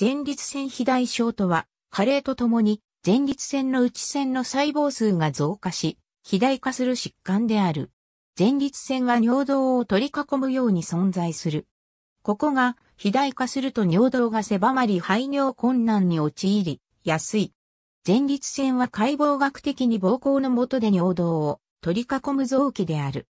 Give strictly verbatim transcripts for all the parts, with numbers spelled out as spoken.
前立腺肥大症とは、加齢とともに前立腺の内腺の細胞数が増加し、肥大化する疾患である。前立腺は尿道を取り囲むように存在する。ここが肥大化すると尿道が狭まり排尿困難に陥りやすい。前立腺は解剖学的に膀胱の下で尿道を取り囲む臓器である。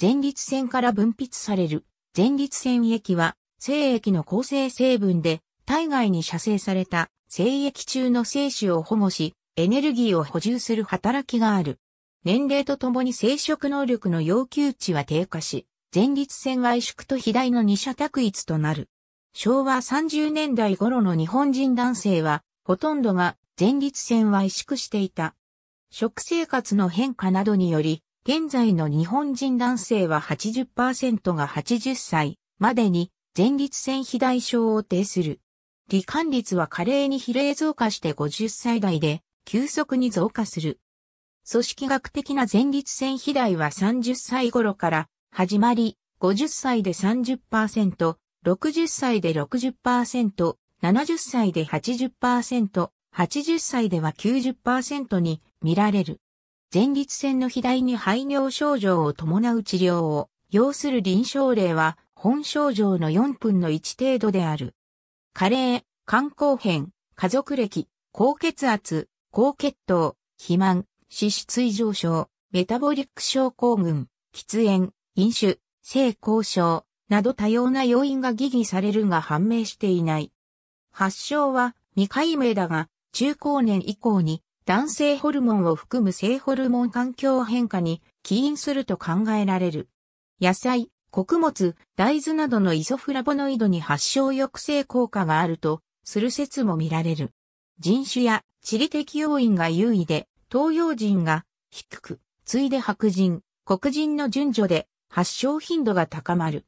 前立腺から分泌される前立腺液は精液の構成成分で、体外に射精された精液中の精子を保護し、エネルギーを補充する働きがある。年齢とともに生殖能力の要求値は低下し、前立腺は萎縮と肥大の二者択一となる。昭和さんじゅうねんだい頃の日本人男性は、ほとんどが前立腺は萎縮していた。食生活の変化などにより、現在の日本人男性は はちじゅっパーセント がはちじゅっさいまでに前立腺肥大症を呈する。罹患率は加齢に比例増加してごじゅっさい代で急速に増加する。組織学的な前立腺肥大はさんじゅっさい頃から始まり、ごじゅっさいで さんじゅっパーセント、ろくじゅっさいで ろくじゅっパーセント、ななじゅっさいで はちじゅっパーセント、はちじゅっさいでは きゅうじゅっパーセント に見られる。前立腺の肥大に排尿症状を伴う治療を要する臨床例は本症状のよんぶんのいち程度である。加齢、肝硬変、家族歴、高血圧、高血糖、肥満、脂質異常症、メタボリック症候群、喫煙、飲酒、性交渉など多様な要因が疑義されるが判明していない。発症は未解明だが、中高年以降に男性ホルモンを含む性ホルモン環境変化に起因すると考えられる。野菜、穀物、大豆などのイソフラボノイドに発症抑制効果があるとする説も見られる。人種や地理的要因が優位で、東洋人が低く、次いで白人、黒人の順序で発症頻度が高まる。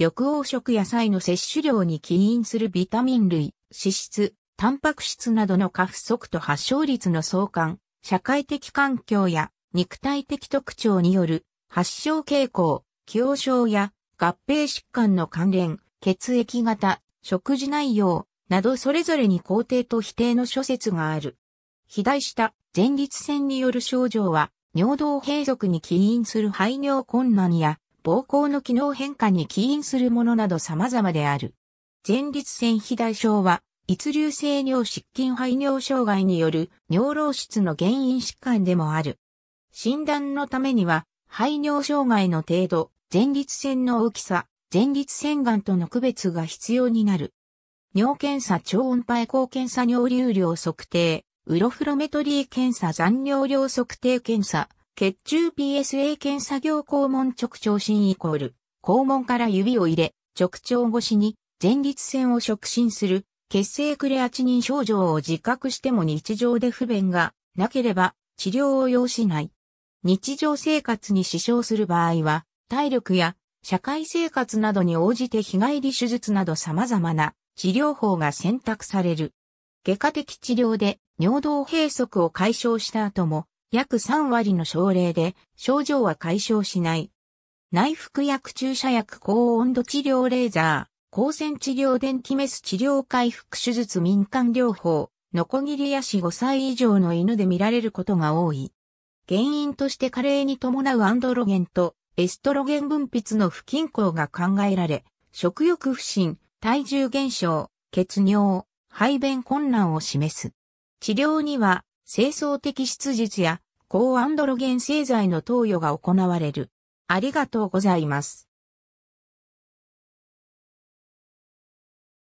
緑黄色野菜の摂取量に起因するビタミン類、脂質、タンパク質などの過不足と発症率の相関、社会的環境や肉体的特徴による発症傾向、既往症や合併疾患の関連、血液型、食事内容などそれぞれに肯定と否定の諸説がある。肥大した前立腺による症状は尿道閉塞に起因する排尿困難や膀胱の機能変化に起因するものなど様々である。前立腺肥大症は溢流性尿失禁排尿障害による尿漏出の原因疾患でもある。診断のためには排尿障害の程度、前立腺の大きさ、前立腺がんとの区別が必要になる。尿検査超音波エコー検査尿流量測定、ウロフロメトリー検査残尿量測定検査、血中 ピーエスエー 検査行肛門直腸診イコール、肛門から指を入れ、直腸越しに前立腺を触診する、血清クレアチニン症状を自覚しても日常で不便がなければ治療を要しない。日常生活に支障する場合は、体力や社会生活などに応じて日帰り手術など様々な治療法が選択される。外科的治療で尿道閉塞を解消した後も約さんわりの症例で症状は解消しない。内服薬注射薬高温度治療レーザー、光線治療電気メス治療回復手術民間療法、ノコギリやごさい以上の犬で見られることが多い。原因として加齢に伴うアンドロゲンとエストロゲン分泌の不均衡が考えられ、食欲不振、体重減少、血尿、排便困難を示す。治療には、精巣摘出術や、抗アンドロゲン製剤の投与が行われる。ありがとうございます。